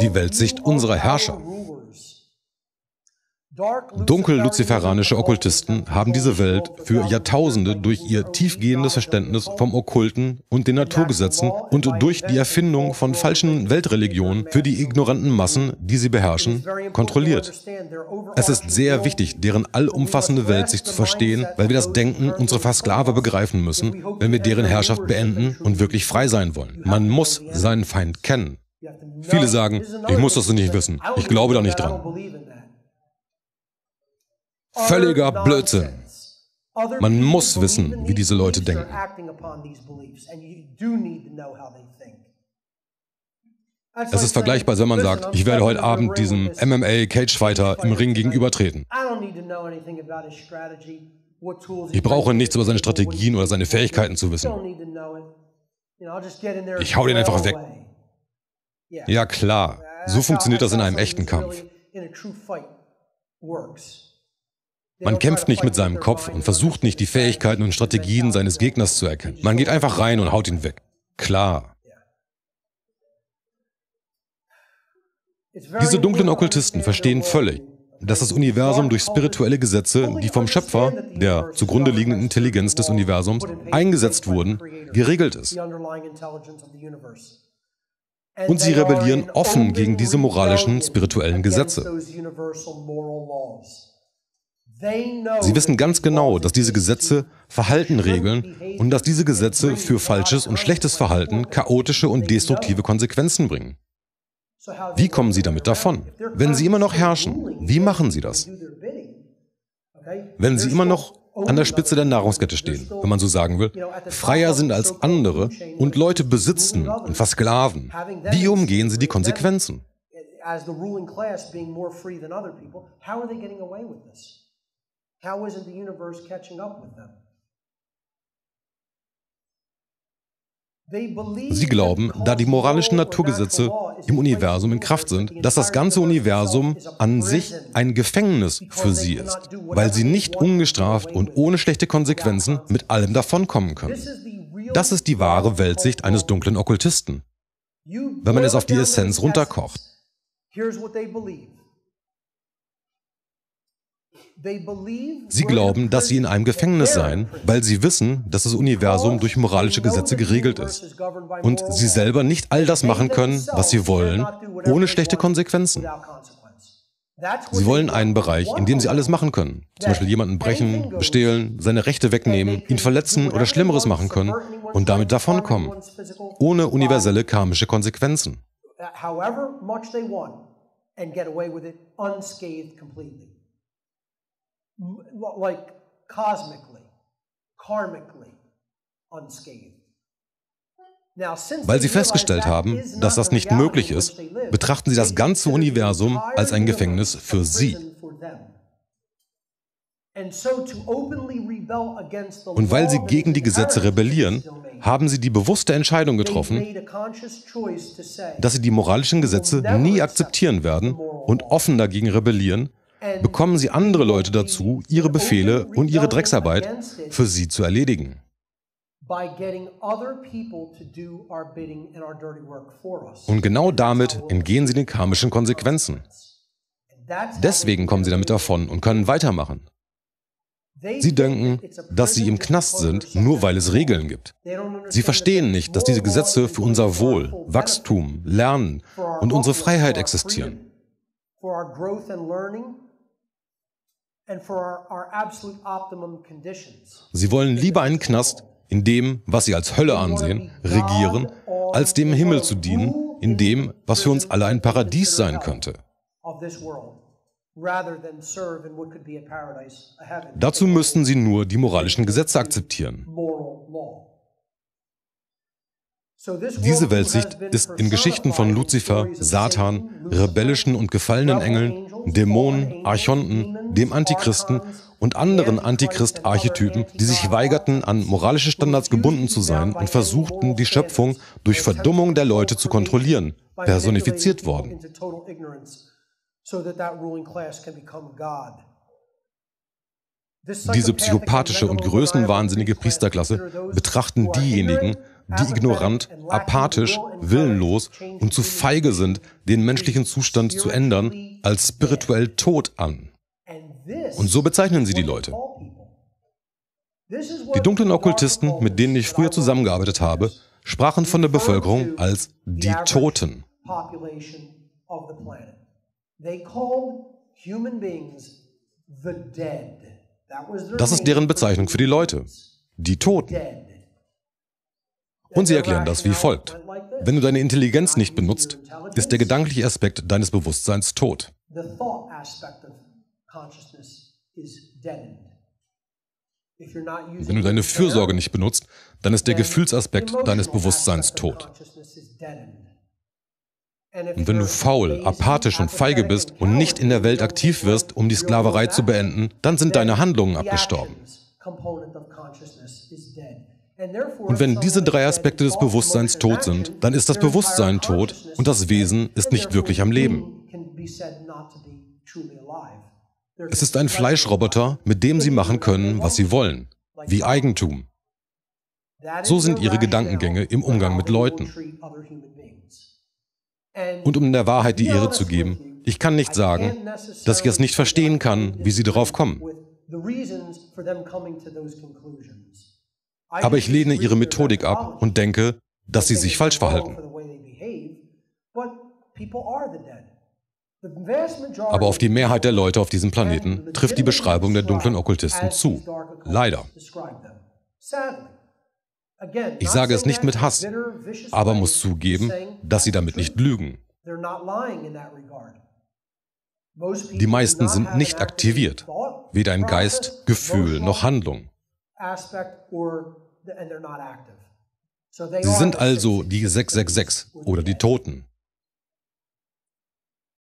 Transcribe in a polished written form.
die Weltsicht unserer Herrscher. Dunkel-luziferanische Okkultisten haben diese Welt für Jahrtausende durch ihr tiefgehendes Verständnis vom Okkulten und den Naturgesetzen und durch die Erfindung von falschen Weltreligionen für die ignoranten Massen, die sie beherrschen, kontrolliert. Es ist sehr wichtig, deren allumfassende Weltsicht zu verstehen, weil wir das Denken unserer Versklaver begreifen müssen, wenn wir deren Herrschaft beenden und wirklich frei sein wollen. Man muss seinen Feind kennen. Viele sagen, ich muss das nicht wissen, ich glaube da nicht dran. Völliger Blödsinn. Man muss wissen, wie diese Leute denken. Es ist vergleichbar, wenn man sagt, ich werde heute Abend diesem MMA-Cagefighter im Ring gegenübertreten. Ich brauche nichts über seine Strategien oder seine Fähigkeiten zu wissen. Ich hau den einfach weg. Ja klar, so funktioniert das in einem echten Kampf. Man kämpft nicht mit seinem Kopf und versucht nicht, die Fähigkeiten und Strategien seines Gegners zu erkennen. Man geht einfach rein und haut ihn weg. Klar. Diese dunklen Okkultisten verstehen völlig, dass das Universum durch spirituelle Gesetze, die vom Schöpfer, der zugrunde liegenden Intelligenz des Universums, eingesetzt wurden, geregelt ist. Und sie rebellieren offen gegen diese moralischen, spirituellen Gesetze. Sie wissen ganz genau, dass diese Gesetze Verhalten regeln und dass diese Gesetze für falsches und schlechtes Verhalten chaotische und destruktive Konsequenzen bringen. Wie kommen sie damit davon? Wenn sie immer noch herrschen, wie machen sie das? Wenn sie immer noch an der Spitze der Nahrungskette stehen, wenn man so sagen will, freier sind als andere und Leute besitzen und versklaven, wie umgehen sie die Konsequenzen? How isn't the universe catching up with them? Sie glauben, da die moralischen Naturgesetze im Universum in Kraft sind, dass das ganze Universum an sich ein Gefängnis für sie ist, weil sie nicht ungestraft und ohne schlechte Konsequenzen mit allem davonkommen können. Das ist die wahre Weltsicht eines dunklen Okkultisten, wenn man es auf die Essenz runterkocht. Sie glauben, dass sie in einem Gefängnis seien, weil sie wissen, dass das Universum durch moralische Gesetze geregelt ist und sie selber nicht all das machen können, was sie wollen, ohne schlechte Konsequenzen. Sie wollen einen Bereich, in dem sie alles machen können, zum Beispiel jemanden brechen, bestehlen, seine Rechte wegnehmen, ihn verletzen oder Schlimmeres machen können und damit davonkommen, ohne universelle karmische Konsequenzen. Like cosmically, karmically unscathed. Weil sie festgestellt haben, dass das nicht möglich ist, betrachten sie das ganze Universum als ein Gefängnis für sie. Und weil sie gegen die Gesetze rebellieren, haben sie die bewusste Entscheidung getroffen, dass sie die moralischen Gesetze nie akzeptieren werden und offen dagegen rebellieren, bekommen sie andere Leute dazu, ihre Befehle und ihre Drecksarbeit für sie zu erledigen. Und genau damit entgehen sie den karmischen Konsequenzen. Deswegen kommen sie damit davon und können weitermachen. Sie denken, dass sie im Knast sind, nur weil es Regeln gibt. Sie verstehen nicht, dass diese Gesetze für unser Wohl, Wachstum, Lernen und unsere Freiheit existieren. For our growth and learning and for our absolute optimum conditions. Sie wollen lieber einen Knast, in dem, was sie als Hölle ansehen, regieren, als dem Himmel zu dienen, in dem, was für uns alle ein Paradies sein könnte. Dazu müssten sie nur die moralischen Gesetze akzeptieren. Diese Weltsicht ist in Geschichten von Luzifer, Satan, rebellischen und gefallenen Engeln, Dämonen, Archonten, dem Antichristen und anderen Antichrist-Archetypen, die sich weigerten, an moralische Standards gebunden zu sein und versuchten, die Schöpfung durch Verdummung der Leute zu kontrollieren, personifiziert worden. Diese psychopathische und größenwahnsinnige Priesterklasse betrachten diejenigen, die ignorant, apathisch, willenlos und zu feige sind, den menschlichen Zustand zu ändern, als spirituell tot an. Und so bezeichnen sie die Leute. Die dunklen Okkultisten, mit denen ich früher zusammengearbeitet habe, sprachen von der Bevölkerung als die Toten. Das ist deren Bezeichnung für die Leute, die Toten. Und sie erklären das wie folgt. Wenn du deine Intelligenz nicht benutzt, ist der gedankliche Aspekt deines Bewusstseins tot. Wenn du deine Fürsorge nicht benutzt, dann ist der Gefühlsaspekt deines Bewusstseins tot. Und wenn du faul, apathisch und feige bist und nicht in der Welt aktiv wirst, um die Sklaverei zu beenden, dann sind deine Handlungen abgestorben. Und wenn diese drei Aspekte des Bewusstseins tot sind, dann ist das Bewusstsein tot und das Wesen ist nicht wirklich am Leben. Es ist ein Fleischroboter, mit dem sie machen können, was sie wollen, wie Eigentum. So sind ihre Gedankengänge im Umgang mit Leuten. Und um der Wahrheit die Ehre zu geben, ich kann nicht sagen, dass ich es nicht verstehen kann, wie sie darauf kommen. Aber ich lehne ihre Methodik ab und denke, dass sie sich falsch verhalten. Aber auf die Mehrheit der Leute auf diesem Planeten trifft die Beschreibung der dunklen Okkultisten zu. Leider. Ich sage es nicht mit Hass, aber muss zugeben, dass sie damit nicht lügen. Die meisten sind nicht aktiviert, weder in Geist, Gefühl noch Handlung. Sie sind also die 666 oder die Toten.